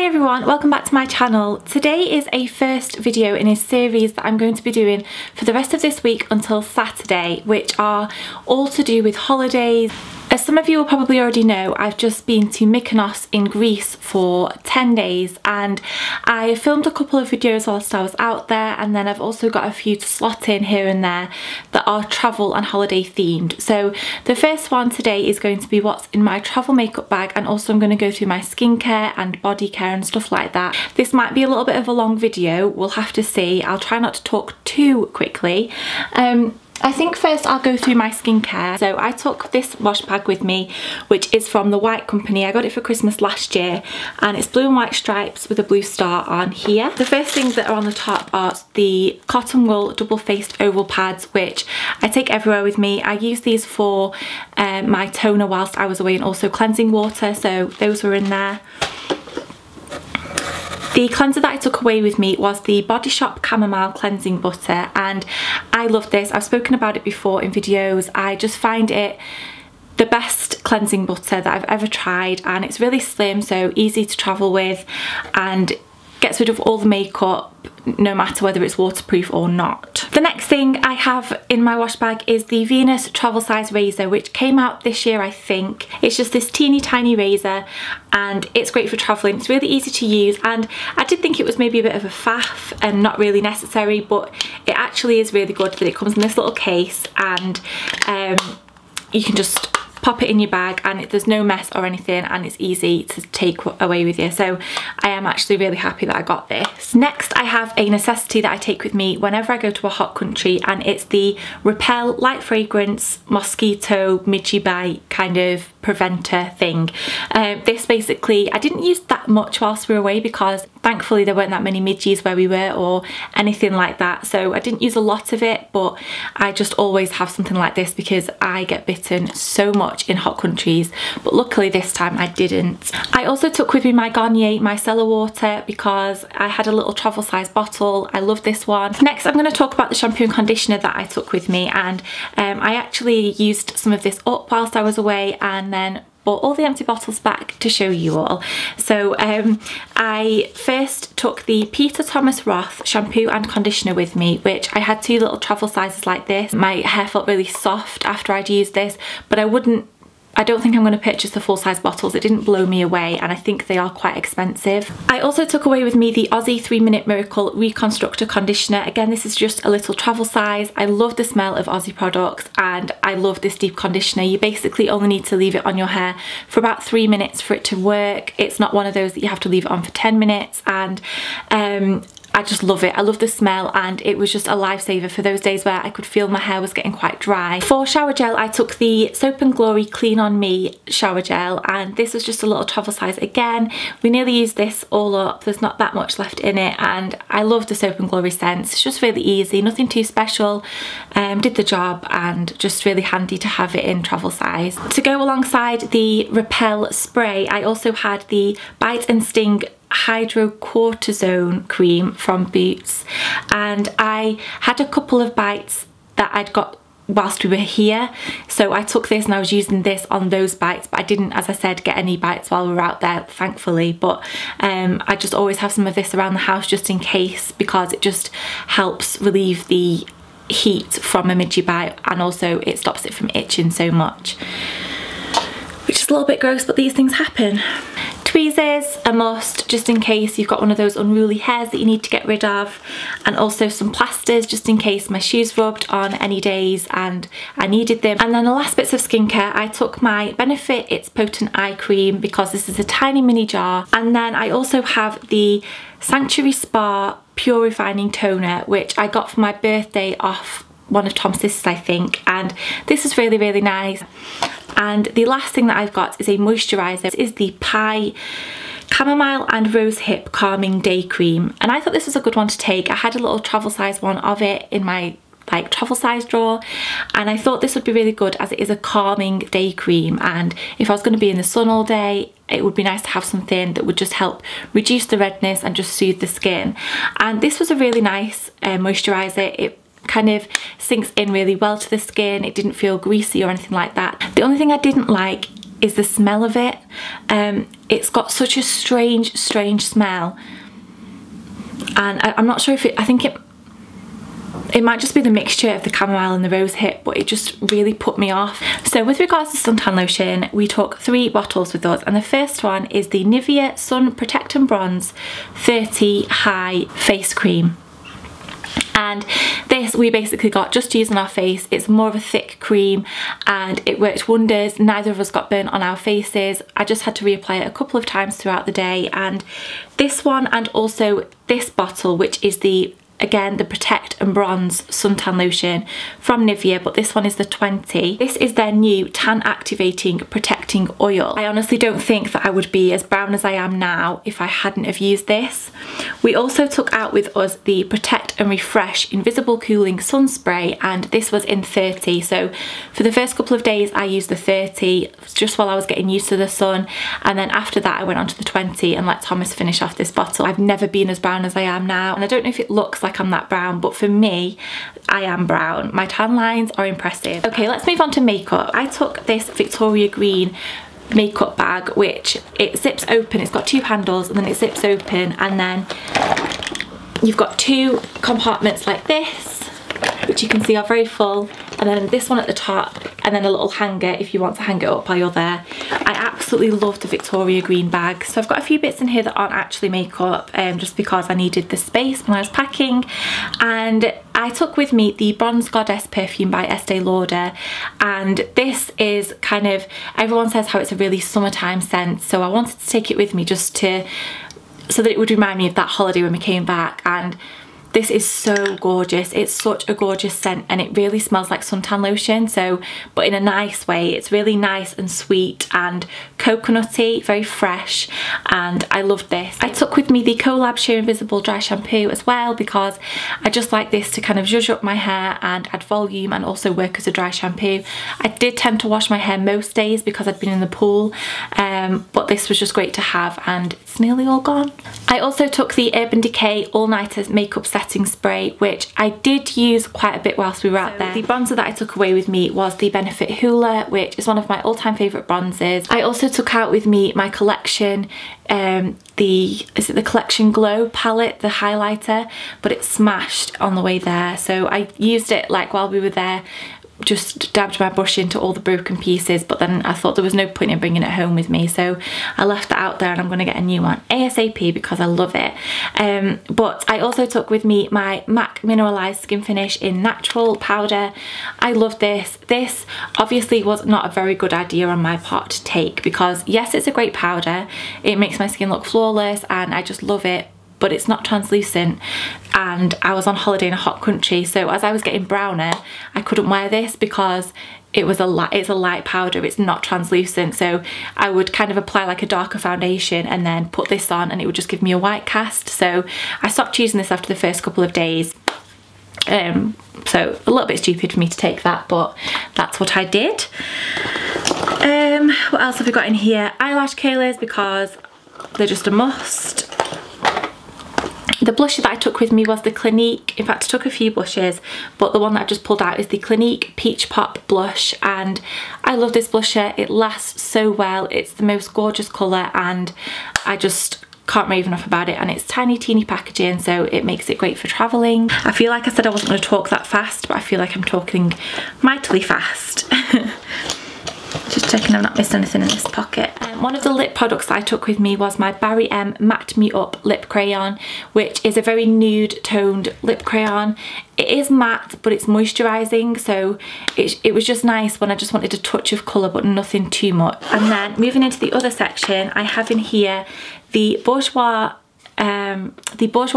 Hi everyone, welcome back to my channel. Today is a first video in a series that I'm going to be doing for the rest of this week until Saturday, which are all to do with holidays. As some of you will probably already know, I've just been to Mykonos in Greece for 10 days and I filmed a couple of videos whilst I was out there, and then I've also got a few to slot in here and there that are travel and holiday themed. So the first one today is going to be what's in my travel makeup bag, and also I'm going to go through my skincare and body care and stuff like that. This might be a little bit of a long video, we'll have to see. I'll try not to talk too quickly. I think first I'll go through my skincare. So I took this wash bag with me, which is from The White Company. I got it for Christmas last year, and it's blue and white stripes with a blue star on here. The first things that are on the top are the cotton wool double-faced oval pads, which I take everywhere with me. I use these for my toner whilst I was away, and also cleansing water, so those were in there. The cleanser that I took away with me was the Body Shop Chamomile Cleansing Butter, and I love this. I've spoken about it before in videos. I just find it the best cleansing butter that I've ever tried, and it's really slim, so easy to travel with, and gets rid of all the makeup, no matter whether it's waterproof or not. The next thing I have in my wash bag is the Venus travel size razor, which came out this year, I think. It's just this teeny tiny razor and it's great for traveling. It's really easy to use, and I did think it was maybe a bit of a faff and not really necessary, but it actually is really good that it comes in this little case, and you can just pop it in your bag and there's no mess or anything, and it's easy to take away with you. So I am actually really happy that I got this. Next I have a necessity that I take with me whenever I go to a hot country, and it's the Repel Light Fragrance Mosquito Midgey Bite kind of preventer thing. This basically, I didn't use that much whilst we were away because thankfully there weren't that many midges where we were or anything like that, so I didn't use a lot of it, but I just always have something like this because I get bitten so much in hot countries, but luckily this time I didn't. I also took with me my Garnier micellar water because I had a little travel size bottle. I love this one. Next I'm going to talk about the shampoo and conditioner that I took with me, and I actually used some of this up whilst I was away and then bought all the empty bottles back to show you all. So I first took the Peter Thomas Roth shampoo and conditioner with me, which I had two little travel sizes like this. My hair felt really soft after I'd used this, but I don't think I'm going to purchase the full-size bottles. It didn't blow me away, and I think they are quite expensive. I also took away with me the Aussie 3-Minute Miracle Reconstructor Conditioner. Again, this is just a little travel size. I love the smell of Aussie products, and I love this deep conditioner. You basically only need to leave it on your hair for about 3 minutes for it to work. It's not one of those that you have to leave it on for 10 minutes, and I just love it. I love the smell, and it was just a lifesaver for those days where I could feel my hair was getting quite dry. For shower gel, I took the Soap & Glory Clean On Me shower gel, and this was just a little travel size again. We nearly used this all up. There's not that much left in it, and I love the Soap & Glory scents. It's just really easy, nothing too special. Did the job, and just really handy to have it in travel size. To go alongside the Repel spray, I also had the Bite & Sting hydrocortisone cream from Boots, and I had a couple of bites that I'd got whilst we were here, so I took this and I was using this on those bites, but I didn't, as I said, get any bites while we were out there, thankfully, but I just always have some of this around the house just in case, because it just helps relieve the heat from a midgey bite, and also it stops it from itching so much, which is a little bit gross, but these things happen. Tweezers, a must, just in case you've got one of those unruly hairs that you need to get rid of, and also some plasters just in case my shoes rubbed on any days and I needed them. And then the last bits of skincare, I took my Benefit It's Potent Eye Cream because this is a tiny mini jar, and then I also have the Sanctuary Spa Pure Refining Toner, which I got for my birthday off one of Tom's sisters, I think, and this is really, really nice. And the last thing that I've got is a moisturiser. This is the Pai Chamomile and Rose Hip Calming Day Cream, and I thought this was a good one to take. I had a little travel size one of it in my travel size drawer, and I thought this would be really good as it is a calming day cream, and if I was going to be in the sun all day, it would be nice to have something that would just help reduce the redness and just soothe the skin. And this was a really nice moisturiser. It kind of sinks in really well to the skin. It didn't feel greasy or anything like that. The only thing I didn't like is the smell of it. It's got such a strange smell, and I'm not sure if it, I think it might just be the mixture of the chamomile and the rose hip, but it just really put me off. So with regards to suntan lotion, we took 3 bottles with us, and the first one is the Nivea Sun Protect and Bronze 30 High Face Cream. And this we basically got just to use on our face. It's more of a thick cream and it worked wonders. Neither of us got burnt on our faces. I just had to reapply it a couple of times throughout the day. And this one, and also this bottle, which is the, again, the Protect and Bronze suntan lotion from Nivea, but this one is the 20. This is their new tan activating protecting oil. I honestly don't think that I would be as brown as I am now if I hadn't have used this. We also took out with us the Protect and Refresh invisible cooling sun spray, and this was in 30. So for the first couple of days I used the 30 just while I was getting used to the sun, and then after that I went on to the 20 and let Thomas finish off this bottle. I've never been as brown as I am now, and I don't know if it looks like I'm that brown, but for me, I am brown. My tan lines are impressive. Okay, let's move on to makeup. I took this Victoria Green makeup bag, which it zips open. It's got 2 handles and then it zips open, and then you've got 2 compartments like this, which you can see are very full, and then this one at the top, and then a little hanger if you want to hang it up while you're there. I absolutely love the Victoria Green bag. So I've got a few bits in here that aren't actually makeup, just because I needed the space when I was packing. And I took with me the Bronze Goddess perfume by Estee Lauder, and this is kind of, everyone says how it's a really summertime scent, so I wanted to take it with me just to, so that it would remind me of that holiday when we came back. And this is so gorgeous. It's such a gorgeous scent, and it really smells like suntan lotion, so, but in a nice way. It's really nice and sweet and coconutty, very fresh, and I loved this. I took with me the Colab Sheer Invisible Dry Shampoo as well, because I just like this to kind of zhuzh up my hair and add volume and also work as a dry shampoo. I did tend to wash my hair most days because I'd been in the pool, but this was just great to have, and it's nearly all gone. I also took the Urban Decay All Nighters Makeup Set spray, which I did use quite a bit whilst we were out there. The bronzer that I took away with me was the Benefit Hoola, which is one of my all-time favourite bronzers. I also took out with me my Collection, is it the Collection Glow palette, the highlighter, but it smashed on the way there, so I used it like while we were there, just dabbed my brush into all the broken pieces, but then I thought there was no point in bringing it home with me, so I left that out there, and I'm going to get a new one ASAP because I love it. But I also took with me my MAC Mineralized Skin Finish in Natural Powder. I love this. This obviously was not a very good idea on my part to take, because yes, it's a great powder, it makes my skin look flawless and I just love it, but it's not translucent, and I was on holiday in a hot country, so as I was getting browner I couldn't wear this because it was it's a light powder, it's not translucent, so I would kind of apply like a darker foundation and then put this on and it would just give me a white cast, so I stopped using this after the first couple of days. So a little bit stupid for me to take that, but that's what I did. What else have we got in here? Eyelash curlers, because they're just a must. The blusher that I took with me was the Clinique, in fact I took a few blushes, but the one that I've just pulled out is the Clinique Peach Pop blush, and I love this blusher. It lasts so well, it's the most gorgeous colour, and I just can't rave enough about it, and it's tiny teeny packaging, so it makes it great for travelling. I feel like I said I wasn't going to talk that fast, but I feel like I'm talking mightily fast. Just checking I've not missed anything in this pocket. One of the lip products that I took with me was my Barry M Matte Me Up Lip Crayon, which is a very nude toned lip crayon. It is matte, but it's moisturising, so it was just nice when I just wanted a touch of colour, but nothing too much. And then moving into the other section, I have in here the Bourjois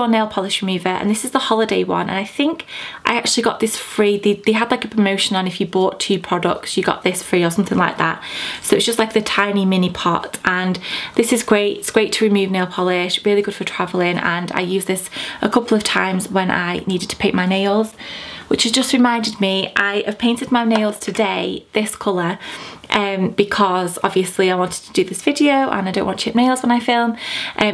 nail polish remover, and this is the holiday one, and I think I actually got this free. They had like a promotion on, if you bought 2 products you got this free or something like that, so it's just like the tiny mini pot, and this is great. It's great to remove nail polish, really good for travelling, and I used this a couple of times when I needed to paint my nails, which has just reminded me I have painted my nails today this colour, because obviously I wanted to do this video and I don't want chip nails when I film.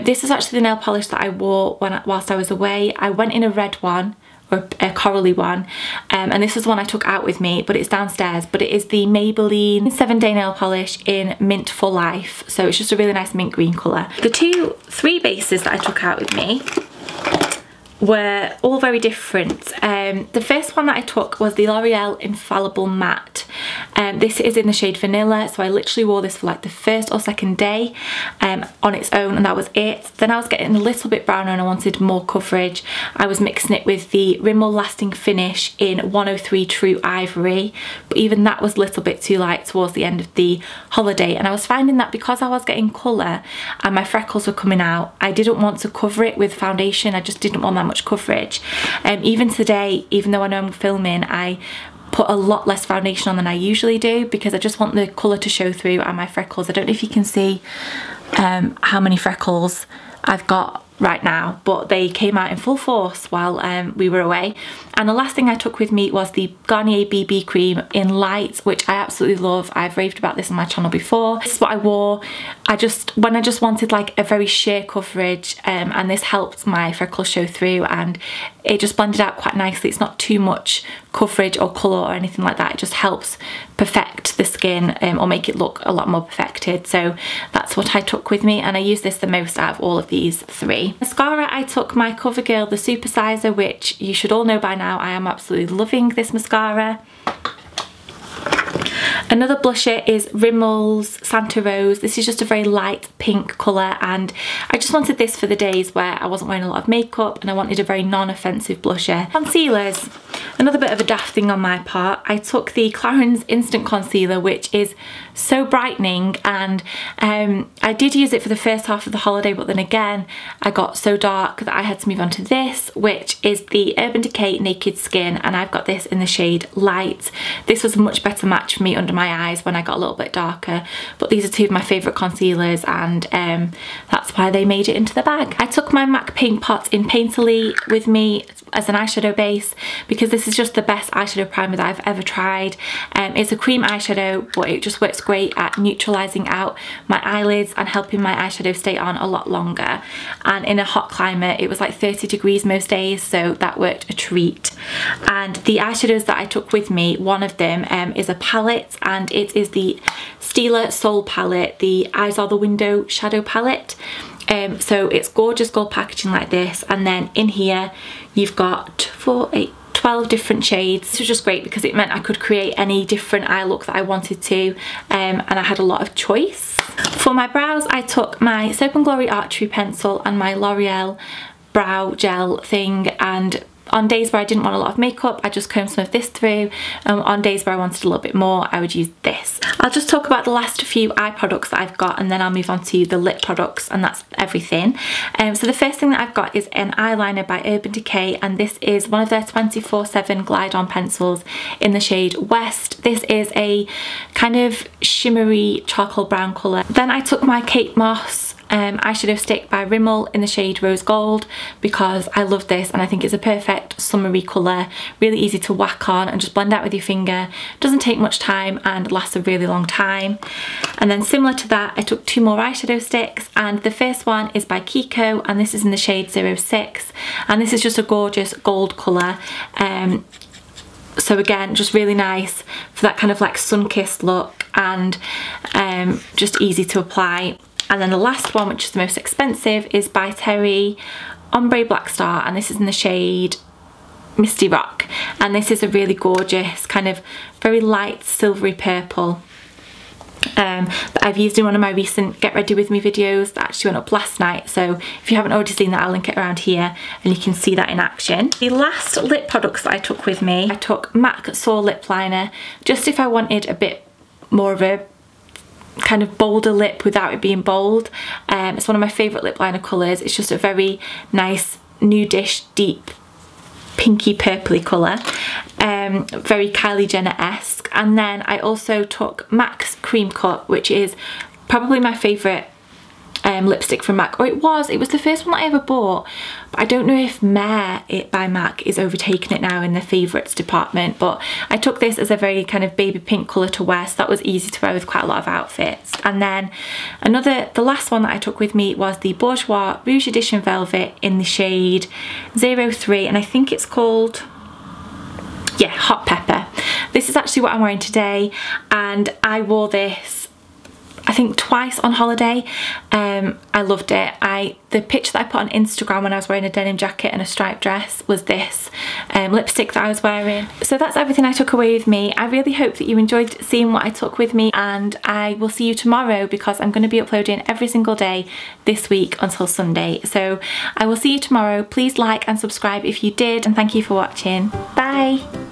This is actually the nail polish that I wore whilst I was away. I went in a red one a corally one, and this is one I took out with me, but it's downstairs, but it is the Maybelline 7-Day Nail Polish in Mint for Life. So it's just a really nice mint green colour. The three bases that I took out with me were all very different. The first one that I took was the L'Oreal Infallible Matte. This is in the shade Vanilla, so I literally wore this for like the first or second day on its own, and that was it. Then I was getting a little bit browner and I wanted more coverage. I was mixing it with the Rimmel Lasting Finish in 103 True Ivory, but even that was a little bit too light towards the end of the holiday, and I was finding that because I was getting colour and my freckles were coming out, I didn't want to cover it with foundation. I just didn't want that much coverage. Even today, even though I know I'm filming, I put a lot less foundation on than I usually do because I just want the colour to show through and my freckles. I don't know if you can see how many freckles I've got right now, but they came out in full force while we were away. And the last thing I took with me was the Garnier BB cream in Light, which I absolutely love. I've raved about this on my channel before. This is what I wore. When I just wanted like a very sheer coverage, and this helped my freckles show through, and it just blended out quite nicely. It's not too much coverage or colour or anything like that. It just helps perfect the skin, or make it look a lot more perfected. So that's what I took with me, and I use this the most out of all of these three. Mascara, I took my Covergirl, the Supersizer, which you should all know by now. I am absolutely loving this mascara. Another blusher is Rimmel's Santa Rose. This is just a very light pink colour, and I just wanted this for the days where I wasn't wearing a lot of makeup and I wanted a very non-offensive blusher. Concealers, another bit of a daft thing on my part. I took the Clarins Instant Concealer, which is so brightening, and I did use it for the first half of the holiday, but then again I got so dark that I had to move on to this, which is the Urban Decay Naked Skin, and I've got this in the shade Light. This was a much better match for me under my eyes when I got a little bit darker, but these are two of my favourite concealers, and that's why they made it into the bag. I took my MAC Paint Pot in Painterly with me as an eyeshadow base because this is just the best eyeshadow primer that I've ever tried. It's a cream eyeshadow, but it just works great at neutralising out my eyelids and helping my eyeshadow stay on a lot longer, and in a hot climate it was like 30 degrees most days, so that worked a treat. And the eyeshadows that I took with me, one of them is a palette, and it is the Stila Soul palette, the Eyes Are the Window shadow palette. So it's gorgeous gold packaging like this, and then in here you've got 12 different shades. This was just great because it meant I could create any different eye look that I wanted to, and I had a lot of choice. For my brows, I took my Soap & Glory Archery pencil and my L'Oreal brow gel thing, and on days where I didn't want a lot of makeup, I just combed some of this through. On days where I wanted a little bit more, I would use this. I'll just talk about the last few eye products that I've got, and then I'll move on to the lip products, and that's everything. So the first thing that I've got is an eyeliner by Urban Decay, and this is one of their 24/7 Glide On pencils in the shade West. This is a kind of shimmery charcoal brown colour. Then I took my Kate Moss eyeshadow stick by Rimmel in the shade Rose Gold because I love this, and I think it's a perfect summery colour, really easy to whack on and just blend out with your finger, doesn't take much time and lasts a really long time. And then similar to that, I took two more eyeshadow sticks, and the first one is by Kiko, and this is in the shade 06, and this is just a gorgeous gold colour. So again, just really nice for that kind of like sun-kissed look, and just easy to apply. And then the last one, which is the most expensive, is by Terry Ombre Black Star, and this is in the shade Misty Rock, and this is a really gorgeous kind of very light silvery purple that I've used in one of my recent Get Ready With Me videos that actually went up last night, so if you haven't already seen that, I'll link it around here and you can see that in action. The last lip products that I took with me, I took MAC Soar Lip Liner, just if I wanted a bit more of a kind of bolder lip without it being bold. It's one of my favourite lip liner colours. It's just a very nice nudish deep pinky purpley colour, very Kylie Jenner-esque. And then I also took MAC's Cream Cut, which is probably my favourite lipstick from MAC, or it was the first one that I ever bought, but I don't know if Mare It by MAC is overtaking it now in the favourites department. But I took this as a very kind of baby pink colour to wear, so that was easy to wear with quite a lot of outfits. And then the last one that I took with me was the Bourjois Rouge Edition Velvet in the shade 03, and I think it's called, yeah, Hot Pepper. This is actually what I'm wearing today, and I wore this I think twice on holiday. I loved it. The picture that I put on Instagram when I was wearing a denim jacket and a striped dress was this lipstick that I was wearing. So that's everything I took away with me. I really hope that you enjoyed seeing what I took with me, and I will see you tomorrow because I'm going to be uploading every single day this week until Sunday. So I will see you tomorrow. Please like and subscribe if you did, and thank you for watching. Bye!